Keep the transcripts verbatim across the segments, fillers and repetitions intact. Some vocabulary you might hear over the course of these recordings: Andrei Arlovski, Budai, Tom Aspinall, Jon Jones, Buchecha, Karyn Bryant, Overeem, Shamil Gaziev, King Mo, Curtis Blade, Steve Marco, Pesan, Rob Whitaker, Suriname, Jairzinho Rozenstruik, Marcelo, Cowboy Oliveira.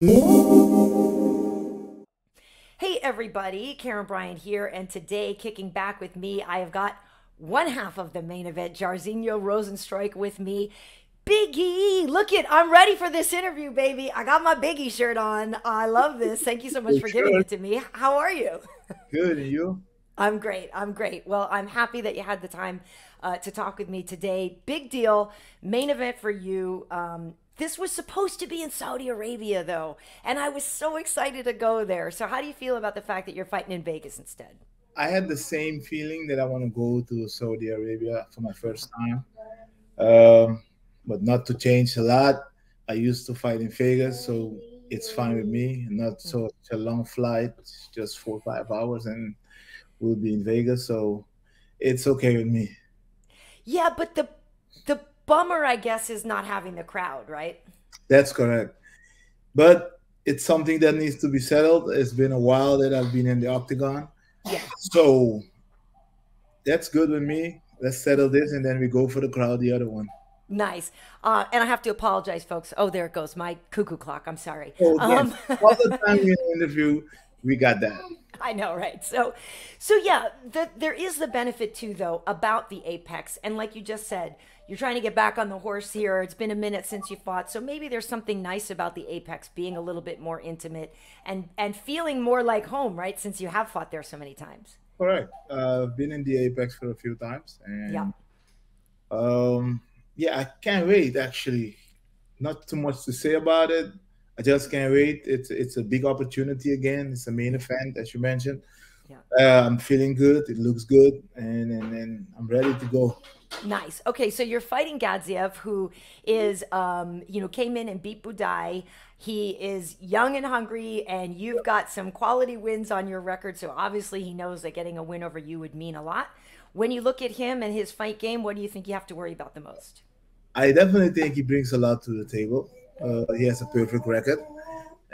Hey everybody, Karyn Bryant here, and today kicking back with me, I have got one half of the main event, Jairzinho Rozenstruik, with me. Big E, look it, I'm ready for this interview, baby. I got my Big E shirt on. I love this. Thank you so much for giving it to me. How are you? Good, and you? I'm great. I'm great. Well, I'm happy that you had the time uh, to talk with me today. Big deal, main event for you. Um, This was supposed to be in Saudi Arabia, though, and I was so excited to go there. So how do you feel about the fact that you're fighting in Vegas instead? I had the same feeling that I want to go to Saudi Arabia for my first time, um, but not to change a lot. I used to fight in Vegas, so it's fine with me. Not such a long flight, just four or five hours, and we'll be in Vegas, so it's okay with me. Yeah, but the the bummer, I guess, is not having the crowd, right? That's correct. But it's something that needs to be settled. It's been a while that I've been in the octagon. Yeah. So that's good with me. Let's settle this, and then we go for the crowd, the other one. Nice. Uh, and I have to apologize, folks. Oh, there it goes. My cuckoo clock. I'm sorry. Oh, um, all the time in the interview, we got that. I know, right? So, so yeah, the, there is the benefit too, though, about the Apex. And like you just said, you're trying to get back on the horse here. It's been a minute since you fought. So maybe there's something nice about the Apex being a little bit more intimate and, and feeling more like home, right? Since you have fought there so many times. Correct. Uh, I've been in the Apex for a few times. And, yeah. Um, yeah, I can't wait, actually. Not too much to say about it. I just can't wait. It's it's a big opportunity again. It's a main event, as you mentioned. Yeah. Uh, I'm feeling good. It looks good, and, and and I'm ready to go. Nice. Okay, so you're fighting Gaziev, who is um you know came in and beat Budai. He is young and hungry, and you've got some quality wins on your record. So obviously, he knows that getting a win over you would mean a lot. When you look at him and his fight game, what do you think you have to worry about the most? I definitely think he brings a lot to the table. Uh, he has a perfect record.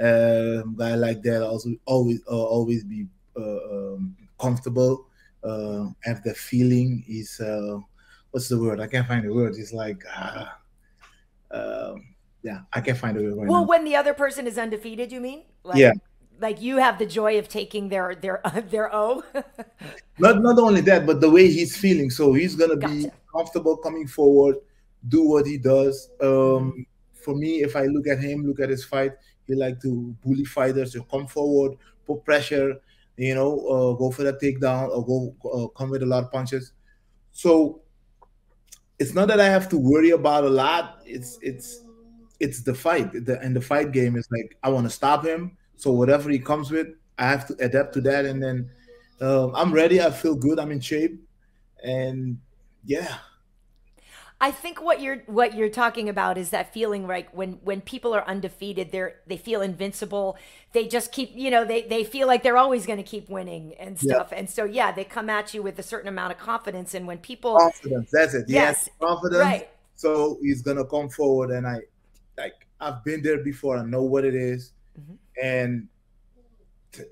Uh, guy like that also always uh, always be uh, um, comfortable, uh, have the feeling. He's uh, what's the word? I can't find the word. He's like, uh, uh, yeah, I can't find the word. Right well, now. When the other person is undefeated, you mean? Like, yeah. Like you have the joy of taking their their uh, their O. not not only that, but the way he's feeling. So he's gonna gotcha. be comfortable coming forward, do what he does. Um, For me, if I look at him, look at his fight, he like to bully fighters, to come forward, put pressure, you know, uh, go for the takedown or go uh, come with a lot of punches. So it's not that I have to worry about a lot. It's it's it's the fight, the, and the fight game is like I want to stop him. So whatever he comes with, I have to adapt to that. And then uh, I'm ready. I feel good. I'm in shape, and yeah. I think what you're what you're talking about is that feeling like when when people are undefeated, they're they feel invincible. They just keep, you know, they they feel like they're always going to keep winning and stuff. Yeah. And so yeah, they come at you with a certain amount of confidence. And when people confidence, that's it. Yes, yes confidence. Right. So he's gonna come forward, and I like I've been there before. I know what it is. Mm-hmm. And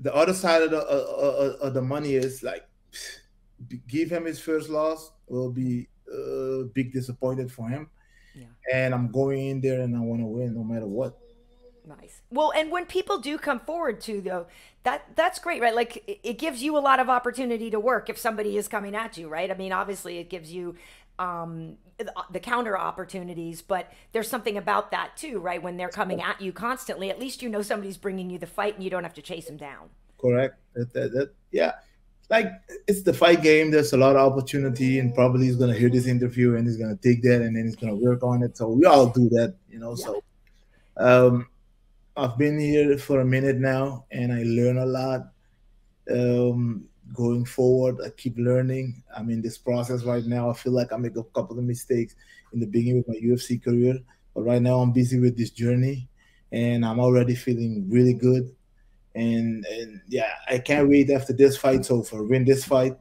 the other side of the uh, uh, of the money is like, pff, give him his first loss. Will be. Uh, big disappointed for him, yeah. And I'm going in there and I want to win no matter what. Nice. Well, and when people do come forward too, though, that that's great, right? Like it, it gives you a lot of opportunity to work if somebody is coming at you, right? I mean, obviously, it gives you um, the, the counter opportunities, but there's something about that too, right? When they're coming at you constantly, at least you know somebody's bringing you the fight, and you don't have to chase them down. Correct. That, that, that, yeah. Like, it's the fight game. There's a lot of opportunity, and probably he's going to hear this interview, and he's going to take that, and then he's going to work on it. So we all do that, you know. Yeah. So um, I've been here for a minute now, and I learn a lot. Um, going forward, I keep learning. I'm in this process right now. I feel like I make a couple of mistakes in the beginning with my U F C career. But right now I'm busy with this journey, and I'm already feeling really good. And, and yeah, I can't wait after this fight's over. Win this fight,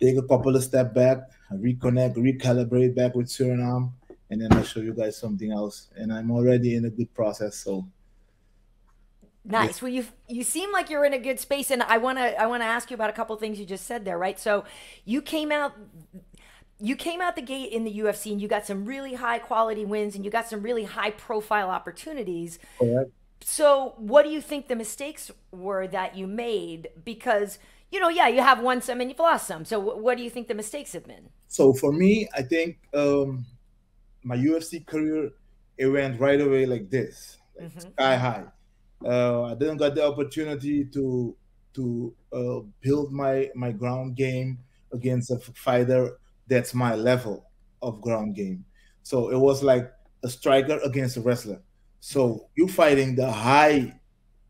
take a couple of steps back, reconnect, recalibrate back with Suriname, and then I'll show you guys something else. And I'm already in a good process, so. Nice. Yeah. Well, you you seem like you're in a good space, and I wanna I wanna ask you about a couple of things you just said there, right? So, you came out. You came out the gate in the U F C, and you got some really high quality wins, and you got some really high profile opportunities. Correct. So what do you think the mistakes were that you made? Because, you know, yeah, you have won some and you've lost some. So what do you think the mistakes have been? So for me, I think um, my U F C career, it went right away like this, like mm-hmm. sky high. Uh, I didn't get the opportunity to to uh, build my, my ground game against a fighter that's my level of ground game. So it was like a striker against a wrestler. So you fighting the high,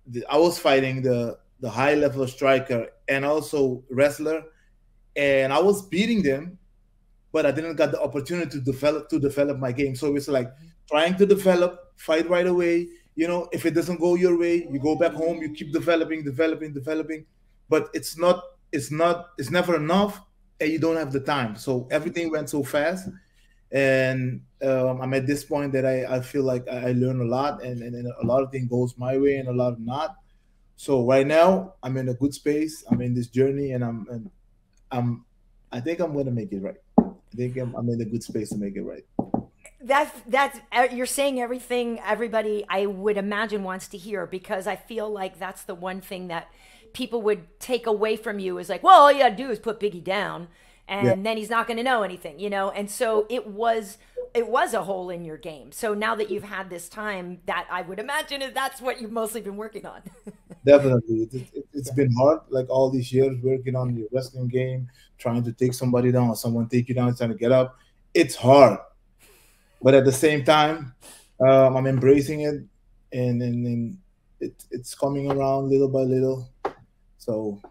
the, I was fighting the, the high level striker and also wrestler, and I was beating them, but I didn't get the opportunity to develop to develop my game. So it's like trying to develop, fight right away. You know, if it doesn't go your way, you go back home, you keep developing, developing, developing, but it's not, it's not, it's never enough, and you don't have the time. So everything went so fast. And um, I'm at this point that I, I feel like I learn a lot, and, and, and a lot of things goes my way and a lot of not. So right now I'm in a good space. I'm in this journey, and I'm, and I'm, I think I'm going to make it right. I think I'm, I'm in a good space to make it right. That's, that's, you're saying everything everybody I would imagine wants to hear, because I feel like that's the one thing that people would take away from you is like, well, all you gotta do is put Biggie down. And yeah. then he's not going to know anything, you know? And so it was, it was a hole in your game. So now that you've had this time, that I would imagine is that's what you've mostly been working on. Definitely. It, it, it's yeah. been hard, like all these years working on your wrestling game, trying to take somebody down or someone take you down, trying to get up. It's hard. But at the same time, um, I'm embracing it, and, and, and it, it's coming around little by little. So...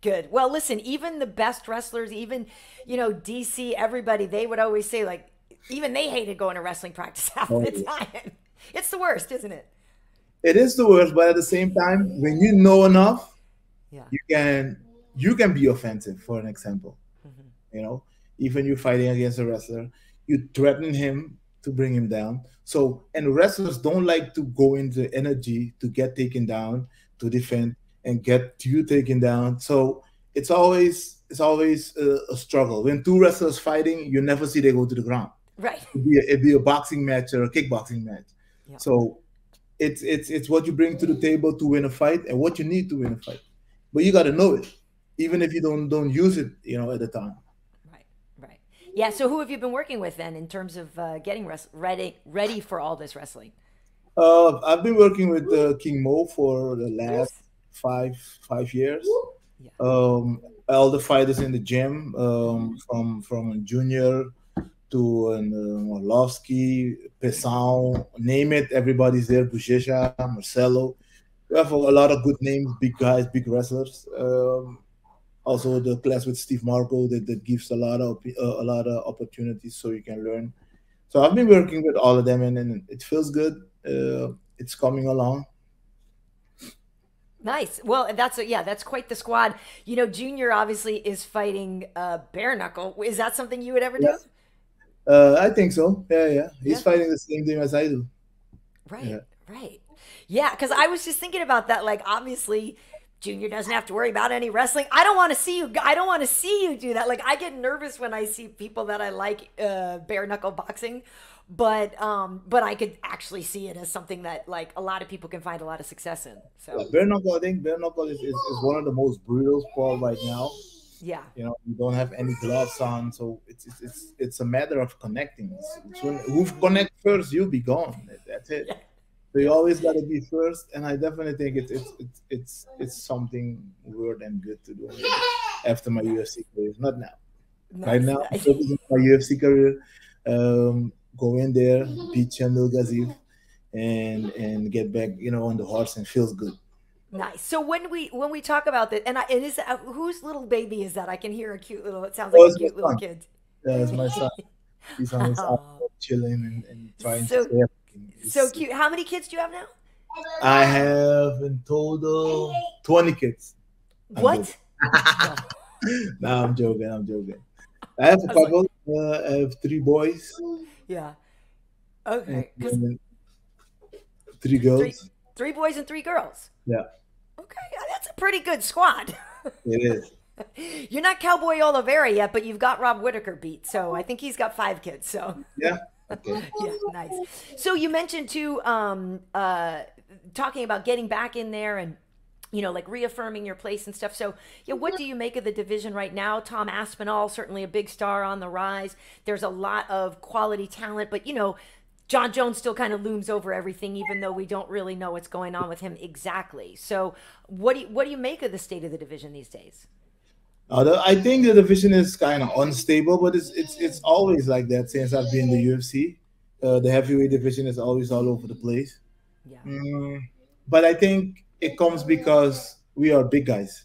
Good. Well, listen, even the best wrestlers, even, you know, D C, everybody, they would always say, like, even they hated going to wrestling practice half oh, the time. Yeah. It's the worst, isn't it? It is the worst, but at the same time, when you know enough, yeah. you can you can be offensive, for an example. Mm-hmm. You know, even you're fighting against a wrestler, you threaten him to bring him down. So, and wrestlers don't like to go into energy to get taken down, to defend, and get you taken down. So it's always it's always a, a struggle. When two wrestlers fighting, you never see they go to the ground. Right. It'd be a, it'd be a boxing match or a kickboxing match. Yeah. So it's it's it's what you bring to the table to win a fight and what you need to win a fight. But you got to know it, even if you don't don't use it, you know, at the time. Right. Right. Yeah. So who have you been working with then in terms of uh, getting ready ready for all this wrestling? Uh, I've been working with uh, King Mo for the last. Yes. Five five years. Yeah. Um, all the fighters in the gym, um, from from a junior to an uh, Arlovski, Pesan, name it, everybody's there. Buchecha, Marcelo. We have a, a lot of good names, big guys, big wrestlers. Um, also the class with Steve Marco that, that gives a lot of uh, a lot of opportunities so you can learn. So I've been working with all of them, and, and it feels good. Uh, it's coming along. Nice. Well, that's a, yeah, that's quite the squad. You know, Junior obviously is fighting uh, bare knuckle. Is that something you would ever do? Yeah. Uh, I think so. Yeah, yeah. He's yeah. fighting the same thing as I do. Right, yeah. right. Yeah, because I was just thinking about that. Like, obviously, Junior doesn't have to worry about any wrestling. I don't want to see you. I don't want to see you do that. Like, I get nervous when I see people that I like uh, bare knuckle boxing. But um, but I could actually see it as something that like a lot of people can find a lot of success in. So yeah, bare knuckle, I think bare knuckle is, is, is one of the most brutal sport right now. Yeah, you know, you don't have any gloves on, so it's it's it's, it's a matter of connecting. So who connects first, you'll be gone. That's it. Yeah. So you always gotta be first, and I definitely think it's it's it's it's, it's something weird and good to do after my U F C career. Not now. Nice. Right now, I'm focusing on my U F C career. Um, Go in there, beat Shamil Gaziev, and and get back, you know, on the horse, and feels good. Nice. So when we when we talk about that, and I, and is uh, whose little baby is that? I can hear a cute little. It sounds like oh, a cute little kid. Yeah, it's my son. He's on his oh. chilling and, and trying so, to play. So cute. How many kids do you have now? I have in total twenty kids. I'm what? No, I'm joking. I'm joking. I have a couple. Uh, I have three boys. Yeah. Okay. Three girls. Three, three boys and three girls. Yeah. Okay. That's a pretty good squad. It is. You're not Cowboy Oliveira yet, but you've got Rob Whitaker beat. So I think he's got five kids. So yeah. Okay. Yeah, nice. So you mentioned too, um, uh, talking about getting back in there and, you know, like reaffirming your place and stuff. So yeah, what do you make of the division right now? Tom Aspinall, certainly a big star on the rise. There's a lot of quality talent, but you know, Jon Jones still kind of looms over everything, even though we don't really know what's going on with him exactly. So what do you, what do you make of the state of the division these days? Uh, the, I think the division is kind of unstable, but it's, it's, it's always like that since I've been in the U F C. Uh, the heavyweight division is always all over the place. Yeah. Mm, but I think it comes because we are big guys.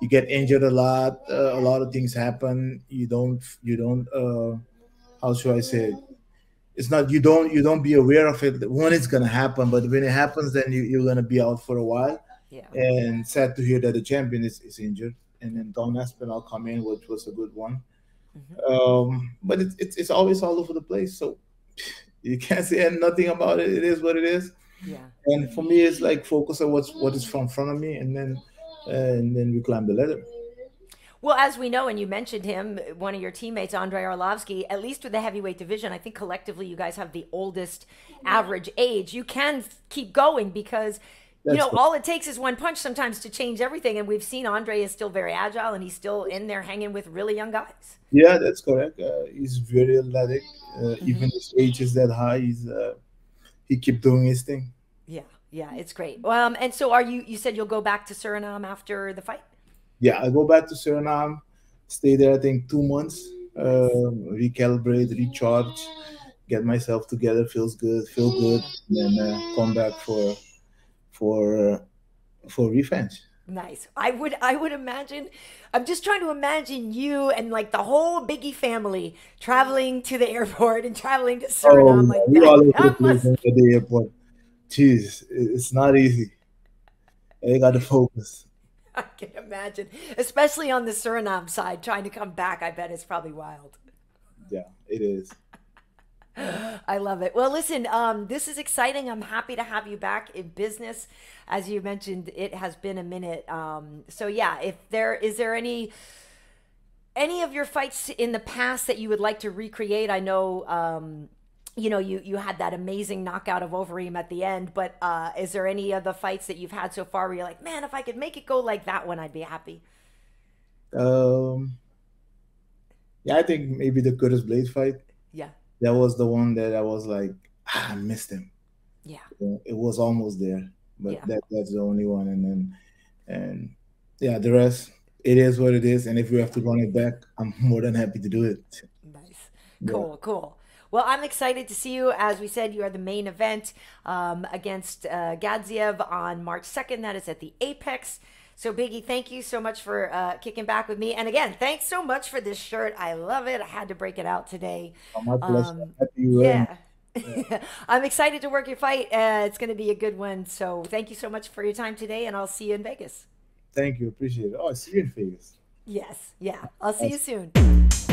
You get injured a lot. Uh, a lot of things happen. You don't. You don't. Uh, how should I say it? It's not. You don't. You don't be aware of it when it's gonna happen. But when it happens, then you, you're gonna be out for a while. Yeah. And sad to hear that the champion is, is injured. And then Tom Aspinall come in, which was a good one. Mm-hmm. Um, but it's it, it's always all over the place. So you can't say nothing about it. It is what it is. Yeah. And for me, it's like focus on what's what is from front of me, and then uh, and then we climb the ladder. Well, as we know, and you mentioned him, one of your teammates, Andrei Arlovski, at least with the heavyweight division, I think collectively you guys have the oldest average age. You can keep going because, you That's know, cool. all it takes is one punch sometimes to change everything. And we've seen Andrei is still very agile, and he's still in there hanging with really young guys. Yeah, that's correct. Uh, he's very athletic. Uh, mm-hmm. Even his age is that high. He's... Uh, He keep doing his thing. Yeah, yeah, it's great. Um, and so are you, you said you'll go back to Suriname after the fight? Yeah, I go back to Suriname, stay there, I think, two months, um, recalibrate, recharge, get myself together, feels good, feel good, and then uh, come back for, for, uh, for revenge. Nice. I would, I would imagine, I'm just trying to imagine you and like the whole Biggie family traveling to the airport and traveling to Suriname. Oh, like we all have must... to the airport. Jeez, it's not easy. I got to focus. I can imagine, especially on the Suriname side, trying to come back. I bet it's probably wild. Yeah, it is. I love it. Well, listen, um, this is exciting. I'm happy to have you back in business. As you mentioned, it has been a minute. Um, so yeah, if there, is there any, any of your fights in the past that you would like to recreate? I know, um, you know, you, you had that amazing knockout of Overeem at the end, but, uh, is there any of the fights that you've had so far where you're like, man, if I could make it go like that one, I'd be happy. Um, yeah, I think maybe the Curtis Blade fight. Yeah. That was the one that I was like, ah, I missed him. Yeah. It was almost there, but yeah. that, that's the only one. And then, and yeah, the rest, it is what it is. And if we have to run it back, I'm more than happy to do it. Nice. Cool, yeah. cool. Well, I'm excited to see you. As we said, you are the main event um, against uh, Gaziev on March second. That is at the Apex. So Biggie, thank you so much for uh, kicking back with me. And again, thanks so much for this shirt. I love it. I had to break it out today. Oh, my pleasure. Um, Happy you yeah. yeah. I'm excited to work your fight. Uh, it's going to be a good one. So thank you so much for your time today, and I'll see you in Vegas. Thank you. Appreciate it. Oh, I'll see you in Vegas. Yes. Yeah. I'll see That's you soon.